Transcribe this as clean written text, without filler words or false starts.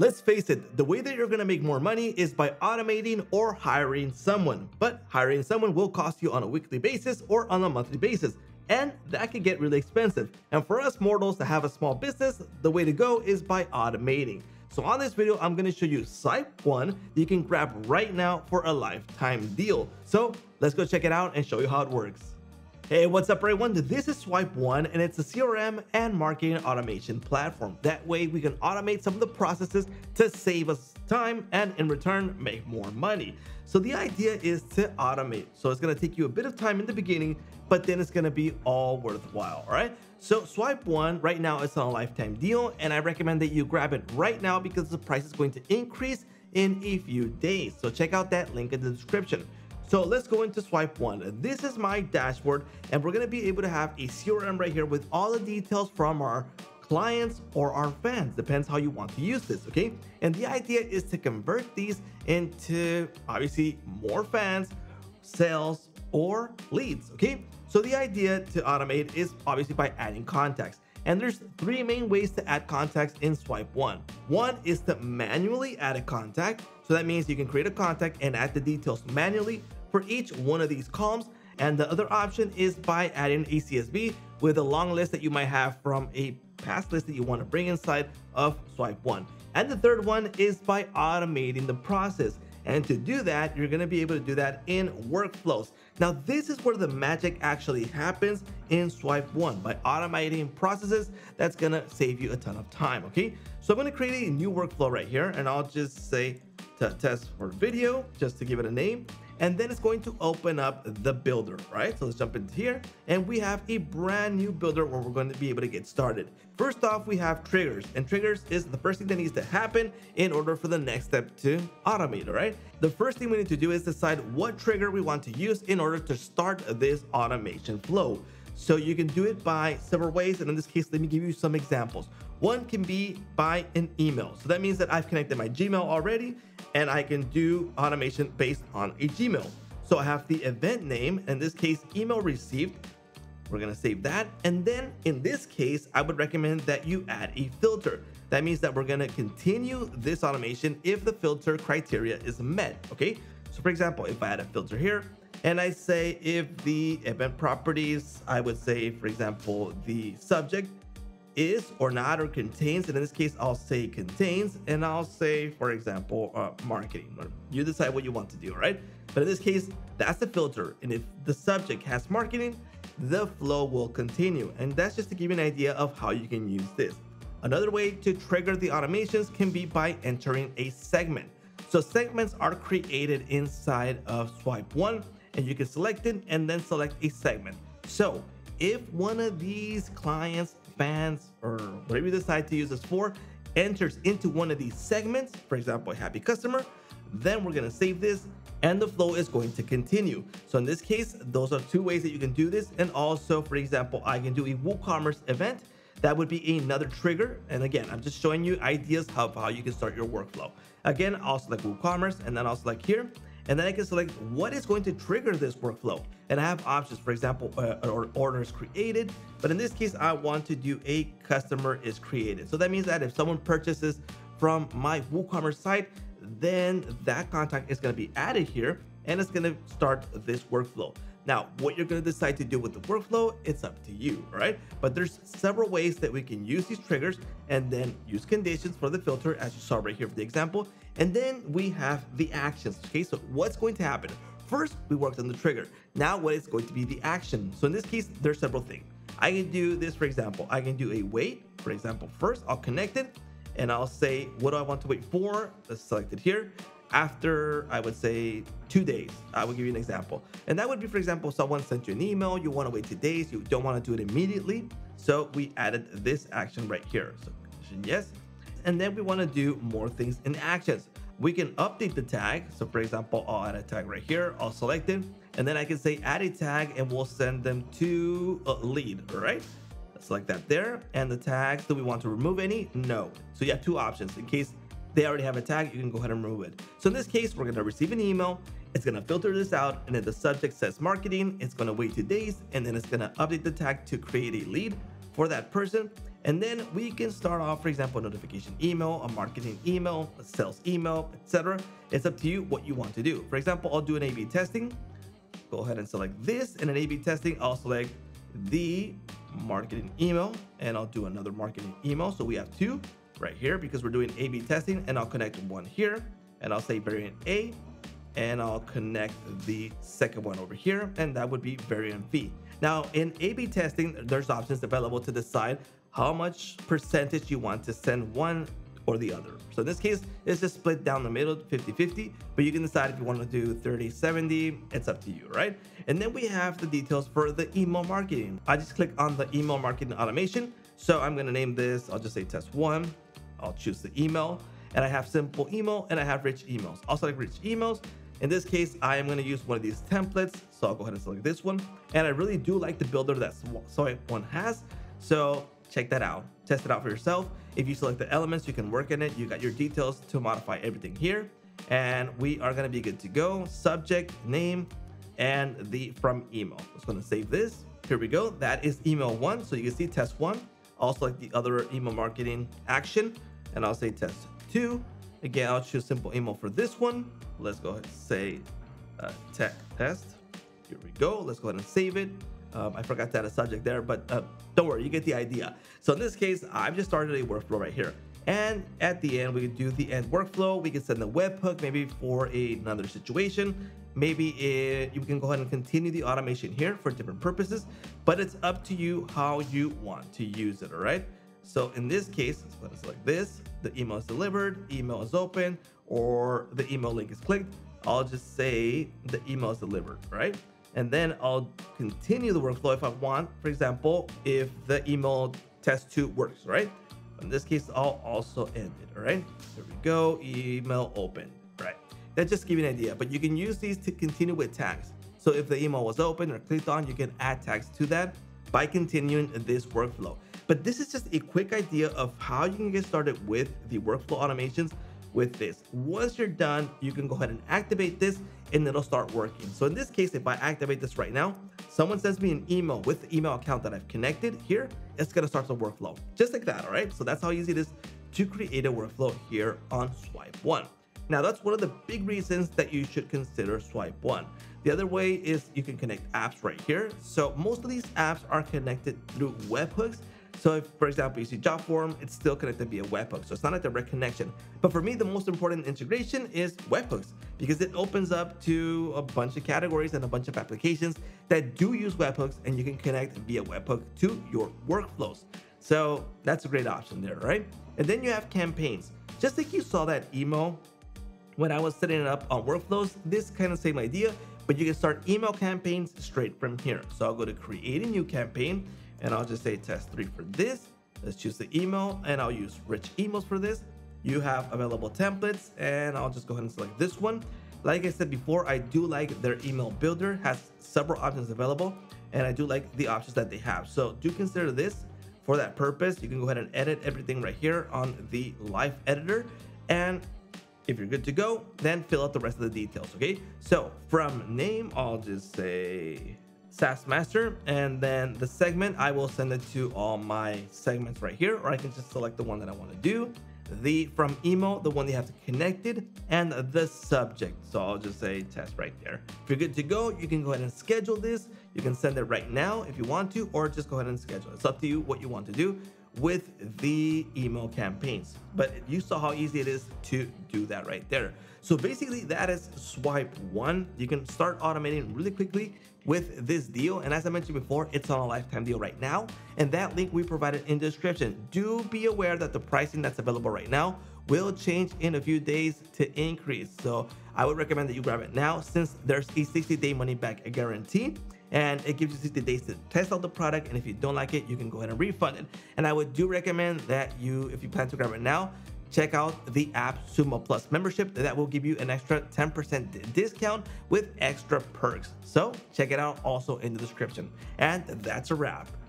Let's face it, the way that you're gonna make more money is by automating or hiring someone, but hiring someone will cost you on a weekly basis or on a monthly basis, and that can get really expensive. And for us mortals that have a small business, the way to go is by automating. So on this video, I'm gonna show you Swipe One you can grab right now for a lifetime deal. So let's go check it out and show you how it works. Hey, what's up everyone? This is Swipe One, and it's a CRM and marketing automation platform. That way we can automate some of the processes to save us time and in return make more money. So the idea is to automate. So it's gonna take you a bit of time in the beginning, but then it's gonna be all worthwhile, all right? So Swipe One right now is on a lifetime deal, and I recommend that you grab it right now because the price is going to increase in a few days. So check out that link in the description. So let's go into Swipe One. This is my dashboard, and we're gonna be able to have a CRM right here with all the details from our clients or our fans, depends how you want to use this, okay? And the idea is to convert these into obviously more fans, sales, or leads, okay? So the idea to automate is obviously by adding contacts. And there's three main ways to add contacts in Swipe One. One is to manually add a contact. So that means you can create a contact and add the details manually for each one of these columns. And the other option is by adding a CSV with a long list that you might have from a past list that you want to bring inside of Swipe One. And the third one is by automating the process. And to do that, you're going to be able to do that in workflows. Now, this is where the magic actually happens in Swipe One. By automating processes, that's going to save you a ton of time, okay? So I'm going to create a new workflow right here, and I'll just say test for video, just to give it a name. And then it's going to open up the builder, right? So let's jump into here, and we have a brand new builder where we're going to be able to get started. First off, we have triggers, and triggers is the first thing that needs to happen in order for the next step to automate, all right? The first thing we need to do is decide what trigger we want to use in order to start this automation flow. So you can do it by several ways, and in this case, let me give you some examples. One can be by an email. So that means that I've connected my Gmail already, and I can do automation based on a Gmail. So I have the event name, in this case, email received. We're gonna save that. And then in this case, I would recommend that you add a filter. That means that we're gonna continue this automation if the filter criteria is met, okay? So for example, if I add a filter here, and I say if the event properties, I would say, for example, the subject is or not or contains, and in this case, I'll say contains, and I'll say, for example, marketing. You decide what you want to do, right? But in this case, that's the filter. And if the subject has marketing, the flow will continue. And that's just to give you an idea of how you can use this. Another way to trigger the automations can be by entering a segment. So segments are created inside of Swipe One, and you can select it and then select a segment. So if one of these clients, fans, or whatever you decide to use this for, enters into one of these segments, for example, a happy customer, then we're gonna save this and the flow is going to continue. So in this case, those are two ways that you can do this. And also, for example, I can do a WooCommerce event. That would be another trigger. And again, I'm just showing you ideas of how you can start your workflow. Again, I'll select WooCommerce, and then I'll select here. And then I can select what is going to trigger this workflow. And I have options, for example, orders created. But in this case, I want to do a customer is created. So that means that if someone purchases from my WooCommerce site, then that contact is going to be added here, and it's going to start this workflow. Now, what you're going to decide to do with the workflow, it's up to you, right? But there's several ways that we can use these triggers, and then use conditions for the filter, as you saw right here for the example. And then we have the actions, okay? So what's going to happen? First, we worked on the trigger. Now, what is going to be the action? So in this case, there's several things. I can do this, for example, I can do a wait, for example. First, I'll connect it, and I'll say, what do I want to wait for? Let's select it here. After, I would say, 2 days. I will give you an example. And that would be, for example, someone sent you an email, you want to wait 2 days, you don't want to do it immediately. So we added this action right here. So yes. And then we want to do more things in actions. We can update the tag. So for example, I'll add a tag right here. I'll select it. And then I can say add a tag, and we'll send them to a lead, all right? Select that there. And the tags, do we want to remove any? No. So you have two options. In case they already have a tag, you can go ahead and remove it. So in this case, we're going to receive an email. It's going to filter this out. And if the subject says marketing, it's going to wait 2 days. And then it's going to update the tag to create a lead for that person. And then we can start off, for example, a notification email, a marketing email, a sales email, etc. It's up to you what you want to do. For example, I'll do an A/B testing. Go ahead and select this. And an A/B testing, I'll select the marketing email, and I'll do another marketing email. So we have two right here because we're doing A/B testing, and I'll connect one here, and I'll say variant A, and I'll connect the second one over here, and that would be variant B. Now in A/B testing, there's options available to decide how much percentage you want to send one or the other. So in this case, it's just split down the middle, 50-50, but you can decide if you want to do 30-70, it's up to you, right? And then we have the details for the email marketing. I just click on the email marketing automation. So I'm going to name this, I'll just say test one. I'll choose the email, and I have simple email and I have rich emails. I'll select rich emails. In this case, I am going to use one of these templates. So I'll go ahead and select this one. And I really do like the builder that Swipe One has. So check that out, test it out for yourself. If you select the elements, you can work in it. You got your details to modify everything here. And we are gonna be good to go. Subject, name, and the from email. I'm just gonna save this. Here we go, that is email one. So you can see test one. I'll select the other email marketing action, and I'll say test two. Again, I'll choose simple email for this one. Let's go ahead and say tech test. Here we go, let's go ahead and save it. I forgot to add a subject there, but don't worry, you get the idea. So in this case, I've just started a workflow right here. And at the end, we can do the end workflow. We can send the webhook maybe for another situation. Maybe you can go ahead and continue the automation here for different purposes, but it's up to you how you want to use it, all right? So in this case, let's select this. The email is delivered, email is open, or the email link is clicked. I'll just say the email is delivered, right? And then I'll continue the workflow if I want. For example, if the email test two works, right? In this case, I'll also end it, all right? There we go, email open, right? That just gives you an idea, but you can use these to continue with tags. So if the email was open or clicked on, you can add tags to that by continuing this workflow. But this is just a quick idea of how you can get started with the workflow automations with this. Once you're done, you can go ahead and activate this, and it'll start working. So in this case, if I activate this right now, someone sends me an email with the email account that I've connected here, it's gonna start the workflow, just like that, all right? So that's how easy it is to create a workflow here on Swipe One. Now that's one of the big reasons that you should consider Swipe One. The other way is you can connect apps right here. So most of these apps are connected through webhooks. So if, for example, you see JobForm, it's still connected via webhook. So it's not a direct connection. But for me, the most important integration is webhooks because it opens up to a bunch of categories and a bunch of applications that do use webhooks, and you can connect via webhook to your workflows. So that's a great option there, right? And then you have campaigns. Just like you saw that email when I was setting it up on workflows, this kind of same idea, but you can start email campaigns straight from here. So I'll go to create a new campaign, and I'll just say test three for this. Let's choose the email, and I'll use rich emails for this. You have available templates, and I'll just go ahead and select this one. Like I said before, I do like their email builder, has several options available, and I do like the options that they have. So do consider this for that purpose. You can go ahead and edit everything right here on the live editor. And if you're good to go, then fill out the rest of the details, okay? So from name, I'll just say SaaS Master, and then the segment, I will send it to all my segments right here, or I can just select the one that I want to do, the from email, the one you have to connected, and the subject. So I'll just say test right there. If you're good to go, you can go ahead and schedule this. You can send it right now if you want to, or just go ahead and schedule it. It's up to you what you want to do with the email campaigns, but you saw how easy it is to do that right there. So basically that is Swipe One. You can start automating really quickly with this deal, and as I mentioned before, it's on a lifetime deal right now, and that link we provided in the description. Do be aware that the pricing that's available right now will change in a few days to increase, so I would recommend that you grab it now since there's a 60-day money-back guarantee, and it gives you 60 days to test out the product, and if you don't like it, you can go ahead and refund it. And I would do recommend that you, if you plan to grab it now, check out the AppSumo Plus membership. That will give you an extra 10% discount with extra perks. So check it out also in the description. And that's a wrap.